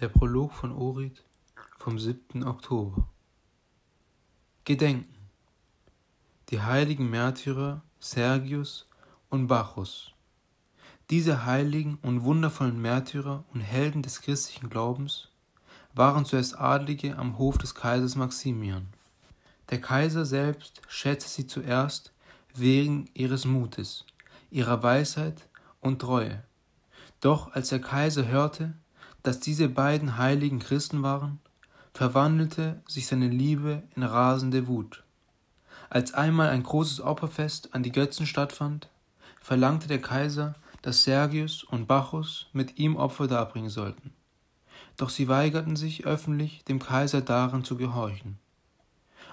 Der Prolog von Ohrid vom 7. Oktober. Gedenken. Die heiligen Märtyrer Sergius und Bacchus. Diese heiligen und wundervollen Märtyrer und Helden des christlichen Glaubens waren zuerst Adlige am Hof des Kaisers Maximian. Der Kaiser selbst schätzte sie zuerst wegen ihres Mutes, ihrer Weisheit und Treue. Doch als der Kaiser hörte, dass diese beiden heiligen Christen waren, verwandelte sich seine Liebe in rasende Wut. Als einmal ein großes Opferfest an die Götzen stattfand, verlangte der Kaiser, dass Sergius und Bacchus mit ihm Opfer darbringen sollten. Doch sie weigerten sich öffentlich, dem Kaiser daran zu gehorchen.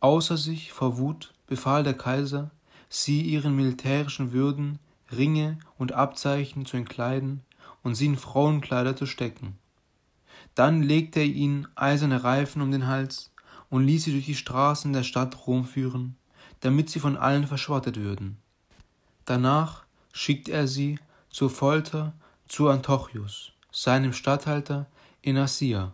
Außer sich vor Wut befahl der Kaiser, sie ihren militärischen Würden, Ringe und Abzeichen zu entkleiden und sie in Frauenkleider zu stecken. Dann legte er ihnen eiserne Reifen um den Hals und ließ sie durch die Straßen der Stadt Rom führen, damit sie von allen verschrottet würden. Danach schickte er sie zur Folter zu Antiochus, seinem Statthalter in Asia.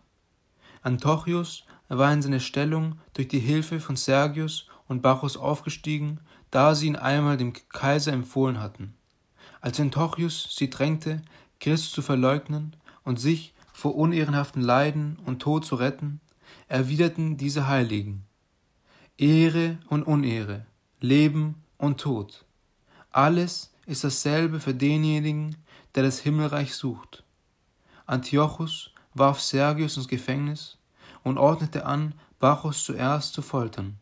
Antiochus war in seine Stellung durch die Hilfe von Sergius und Bacchus aufgestiegen, da sie ihn einmal dem Kaiser empfohlen hatten. Als Antiochus sie drängte, Christus zu verleugnen und sich vor unehrenhaften Leiden und Tod zu retten, erwiderten diese Heiligen: Ehre und Unehre, Leben und Tod. Alles ist dasselbe für denjenigen, der das Himmelreich sucht. Antiochus warf Sergius ins Gefängnis und ordnete an, Bacchus zuerst zu foltern.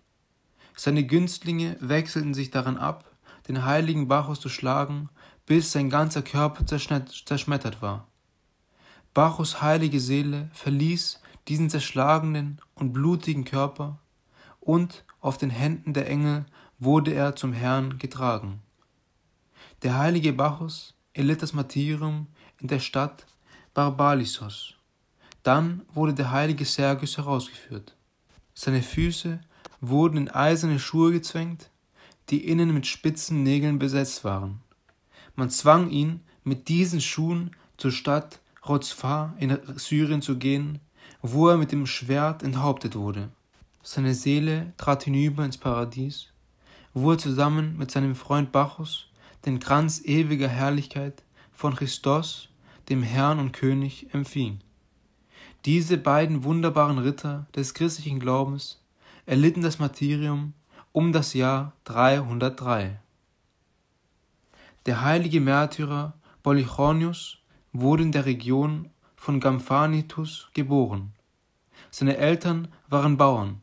Seine Günstlinge wechselten sich daran ab, den heiligen Bacchus zu schlagen, bis sein ganzer Körper zerschmettert war. Bacchus' heilige Seele verließ diesen zerschlagenen und blutigen Körper, und auf den Händen der Engel wurde er zum Herrn getragen. Der heilige Bacchus erlitt das Martyrium in der Stadt Barbalisos. Dann wurde der heilige Sergius herausgeführt. Seine Füße wurden in eiserne Schuhe gezwängt, die innen mit spitzen Nägeln besetzt waren. Man zwang ihn, mit diesen Schuhen zur Stadt Rozfah in Syrien zu gehen, wo er mit dem Schwert enthauptet wurde. Seine Seele trat hinüber ins Paradies, wo er zusammen mit seinem Freund Bacchus den Kranz ewiger Herrlichkeit von Christus, dem Herrn und König, empfing. Diese beiden wunderbaren Ritter des christlichen Glaubens erlitten das Martyrium um das Jahr 303. Der heilige Märtyrer Polychronius wurde in der Region von Gamphanitus geboren. Seine Eltern waren Bauern.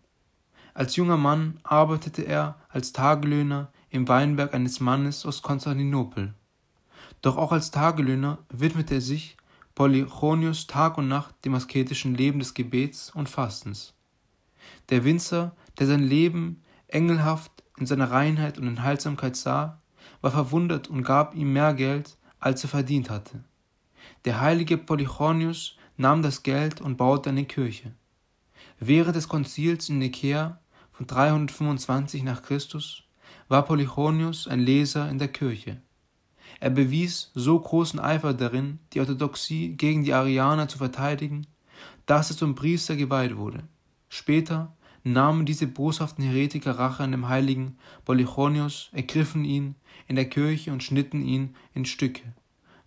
Als junger Mann arbeitete er als Tagelöhner im Weinberg eines Mannes aus Konstantinopel. Doch auch als Tagelöhner widmete sich Polychronius Tag und Nacht dem asketischen Leben des Gebets und Fastens. Der Winzer, der sein Leben engelhaft in seiner Reinheit und Enthaltsamkeit sah, war verwundert und gab ihm mehr Geld, als er verdient hatte. Der heilige Polychronius nahm das Geld und baute eine Kirche. Während des Konzils in Nicäa von 325 nach Christus war Polychronius ein Leser in der Kirche. Er bewies so großen Eifer darin, die Orthodoxie gegen die Arianer zu verteidigen, dass er zum Priester geweiht wurde. Später nahmen diese boshaften Heretiker Rache an dem heiligen Polychronius, ergriffen ihn in der Kirche und schnitten ihn in Stücke.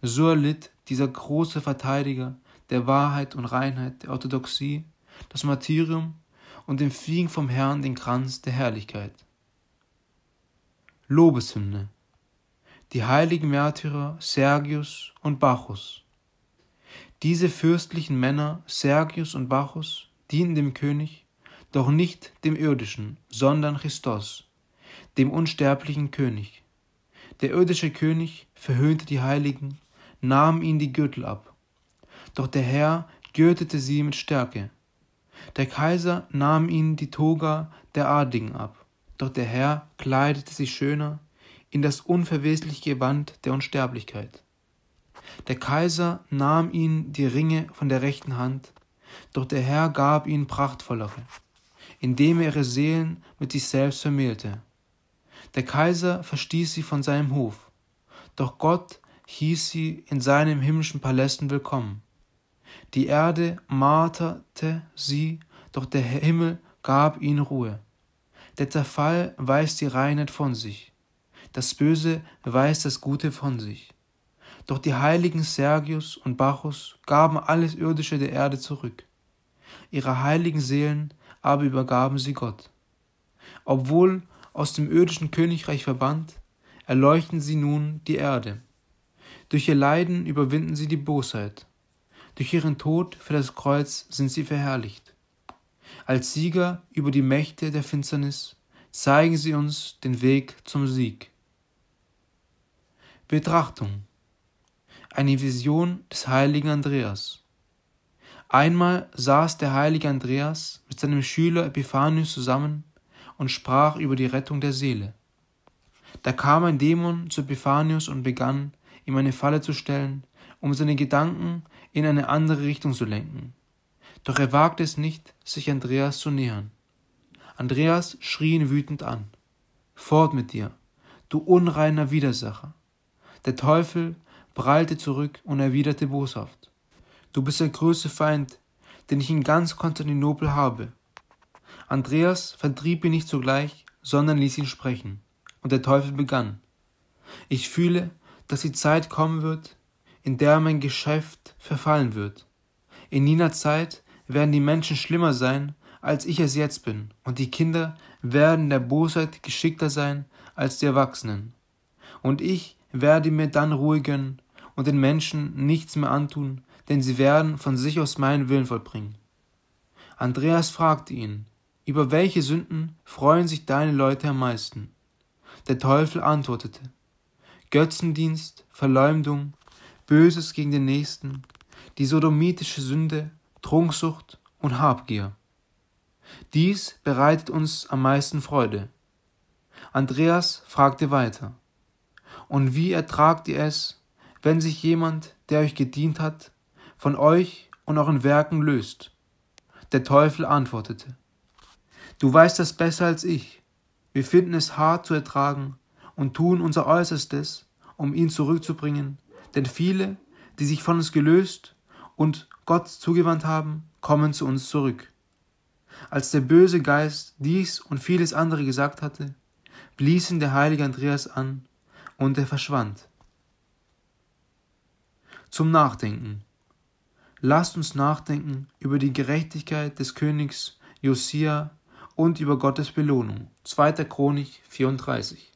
So erlitt dieser große Verteidiger der Wahrheit und Reinheit der Orthodoxie das Martyrium und empfing vom Herrn den Kranz der Herrlichkeit. Lobeshymne. Die heiligen Märtyrer Sergius und Bacchus. Diese fürstlichen Männer Sergius und Bacchus dienten dem König, doch nicht dem irdischen, sondern Christus, dem unsterblichen König. Der irdische König verhöhnte die Heiligen, nahm ihnen die Gürtel ab. Doch der Herr gürtete sie mit Stärke. Der Kaiser nahm ihnen die Toga der Adligen ab. Doch der Herr kleidete sie schöner in das unverwesliche Gewand der Unsterblichkeit. Der Kaiser nahm ihnen die Ringe von der rechten Hand. Doch der Herr gab ihnen prachtvollere, indem er ihre Seelen mit sich selbst vermählte. Der Kaiser verstieß sie von seinem Hof. Doch Gott hieß sie in seinen himmlischen Palästen willkommen. Die Erde marterte sie, doch der Himmel gab ihnen Ruhe. Der Zerfall weist die Reinheit von sich, das Böse weist das Gute von sich. Doch die heiligen Sergius und Bacchus gaben alles Irdische der Erde zurück. Ihre heiligen Seelen aber übergaben sie Gott. Obwohl aus dem irdischen Königreich verbannt, erleuchten sie nun die Erde. Durch ihr Leiden überwinden sie die Bosheit. Durch ihren Tod für das Kreuz sind sie verherrlicht. Als Sieger über die Mächte der Finsternis zeigen sie uns den Weg zum Sieg. Betrachtung: eine Vision des heiligen Andreas. Einmal saß der heilige Andreas mit seinem Schüler Epiphanius zusammen und sprach über die Rettung der Seele. Da kam ein Dämon zu Epiphanius und begann, ihm eine Falle zu stellen, um seine Gedanken in eine andere Richtung zu lenken. Doch er wagte es nicht, sich Andreas zu nähern. Andreas schrie ihn wütend an: „Fort mit dir, du unreiner Widersacher!“ Der Teufel prallte zurück und erwiderte boshaft: „Du bist der größte Feind, den ich in ganz Konstantinopel habe.“ Andreas vertrieb ihn nicht sogleich, sondern ließ ihn sprechen. Und der Teufel begann: „Ich fühle, dass die Zeit kommen wird, in der mein Geschäft verfallen wird. In jener Zeit werden die Menschen schlimmer sein, als ich es jetzt bin, und die Kinder werden der Bosheit geschickter sein als die Erwachsenen. Und ich werde mir dann Ruhe gönnen und den Menschen nichts mehr antun, denn sie werden von sich aus meinen Willen vollbringen.“ Andreas fragte ihn: „Über welche Sünden freuen sich deine Leute am meisten?“ Der Teufel antwortete: „Götzendienst, Verleumdung, Böses gegen den Nächsten, die sodomitische Sünde, Trunksucht und Habgier. Dies bereitet uns am meisten Freude.“ Andreas fragte weiter: „Und wie ertragt ihr es, wenn sich jemand, der euch gedient hat, von euch und euren Werken löst?“ Der Teufel antwortete: „Du weißt das besser als ich. Wir finden es hart zu ertragen und tun unser Äußerstes, um ihn zurückzubringen, denn viele, die sich von uns gelöst und Gott zugewandt haben, kommen zu uns zurück.“ Als der böse Geist dies und vieles andere gesagt hatte, blies ihn der heilige Andreas an, und er verschwand. Zum Nachdenken: Lasst uns nachdenken über die Gerechtigkeit des Königs Josia und über Gottes Belohnung. 2. Chronik 34.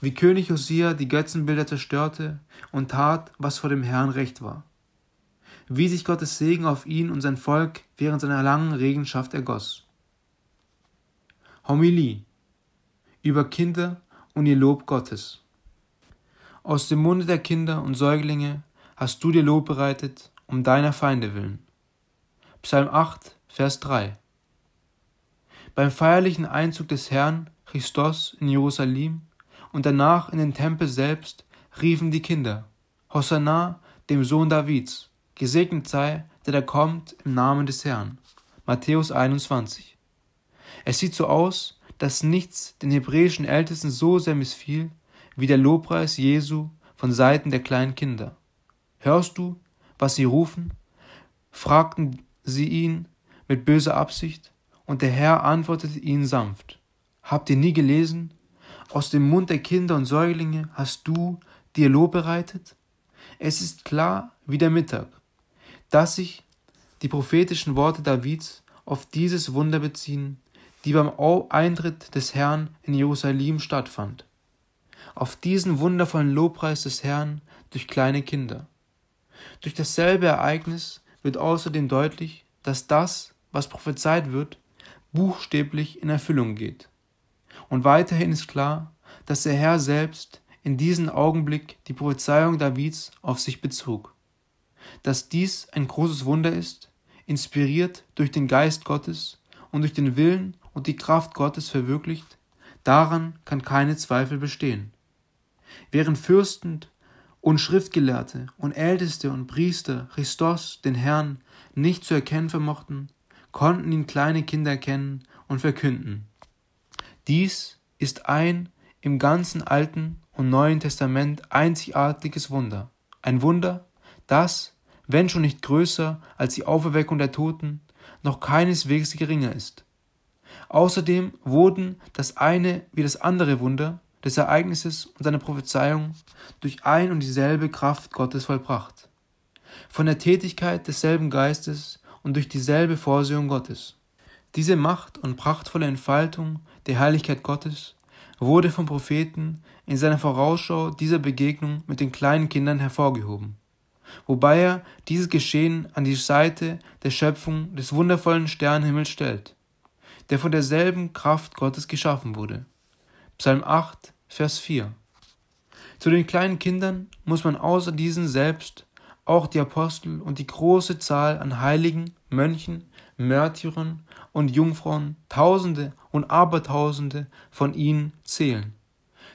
Wie König Josia die Götzenbilder zerstörte und tat, was vor dem Herrn recht war. Wie sich Gottes Segen auf ihn und sein Volk während seiner langen Regenschaft ergoss. Homilie über Kinder und ihr Lob Gottes. Aus dem Munde der Kinder und Säuglinge hast du dir Lob bereitet, um deiner Feinde willen. Psalm 8, Vers 3. Beim feierlichen Einzug des Herrn Christos in Jerusalem und danach in den Tempel selbst riefen die Kinder: „Hosanna, dem Sohn Davids, gesegnet sei, der da kommt im Namen des Herrn.“ Matthäus 21. Es sieht so aus, dass nichts den hebräischen Ältesten so sehr missfiel, wie der Lobpreis Jesu von Seiten der kleinen Kinder. „Hörst du, was sie rufen?“, fragten sie ihn mit böser Absicht, und der Herr antwortete ihnen sanft: „Habt ihr nie gelesen? Aus dem Mund der Kinder und Säuglinge hast du dir Lob bereitet? Es ist klar wie der Mittag, dass sich die prophetischen Worte Davids auf dieses Wunder beziehen, die beim Eintritt des Herrn in Jerusalem stattfand. Auf diesen wundervollen Lobpreis des Herrn durch kleine Kinder. Durch dasselbe Ereignis wird außerdem deutlich, dass das, was prophezeit wird, buchstäblich in Erfüllung geht. Und weiterhin ist klar, dass der Herr selbst in diesem Augenblick die Prophezeiung Davids auf sich bezog. Dass dies ein großes Wunder ist, inspiriert durch den Geist Gottes und durch den Willen und die Kraft Gottes verwirklicht, daran kann keine Zweifel bestehen. Während Fürsten und Schriftgelehrte und Älteste und Priester Christus, den Herrn, nicht zu erkennen vermochten, konnten ihn kleine Kinder erkennen und verkünden. Dies ist ein im ganzen Alten und Neuen Testament einzigartiges Wunder. Ein Wunder, das, wenn schon nicht größer als die Auferweckung der Toten, noch keineswegs geringer ist. Außerdem wurden das eine wie das andere Wunder des Ereignisses und seiner Prophezeiung durch ein und dieselbe Kraft Gottes vollbracht, von der Tätigkeit desselben Geistes und durch dieselbe Vorsehung Gottes. Diese Macht und prachtvolle Entfaltung der Heiligkeit Gottes wurde vom Propheten in seiner Vorausschau dieser Begegnung mit den kleinen Kindern hervorgehoben, wobei er dieses Geschehen an die Seite der Schöpfung des wundervollen Sternenhimmels stellt, der von derselben Kraft Gottes geschaffen wurde. Psalm 8, Vers 4. Zu den kleinen Kindern muss man außer diesen selbst auch die Apostel und die große Zahl an Heiligen, Mönchen, Märtyrern und Jungfrauen, Tausende und Abertausende von ihnen zählen,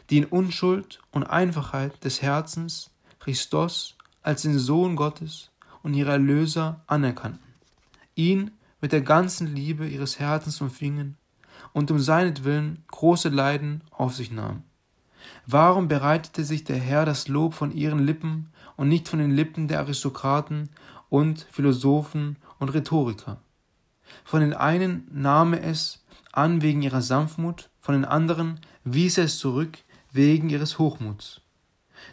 die in Unschuld und Einfachheit des Herzens Christus als den Sohn Gottes und ihrer Erlöser anerkannten, ihn mit der ganzen Liebe ihres Herzens umfingen und um seinetwillen große Leiden auf sich nahmen. Warum bereitete sich der Herr das Lob von ihren Lippen und nicht von den Lippen der Aristokraten und Philosophen und Rhetoriker? Von den einen nahm er es an wegen ihrer Sanftmut, von den anderen wies er es zurück wegen ihres Hochmuts.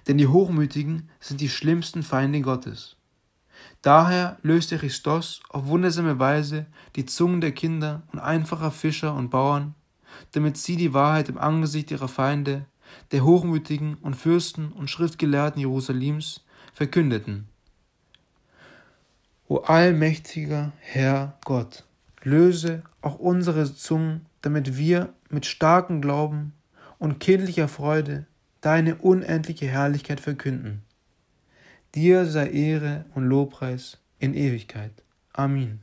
Denn die Hochmütigen sind die schlimmsten Feinde Gottes. Daher löste Christus auf wundersame Weise die Zungen der Kinder und einfacher Fischer und Bauern, damit sie die Wahrheit im Angesicht ihrer Feinde, der Hochmütigen und Fürsten und Schriftgelehrten Jerusalems, verkündeten. O allmächtiger Herr Gott, löse auch unsere Zungen, damit wir mit starkem Glauben und kindlicher Freude deine unendliche Herrlichkeit verkünden. Dir sei Ehre und Lobpreis in Ewigkeit. Amen.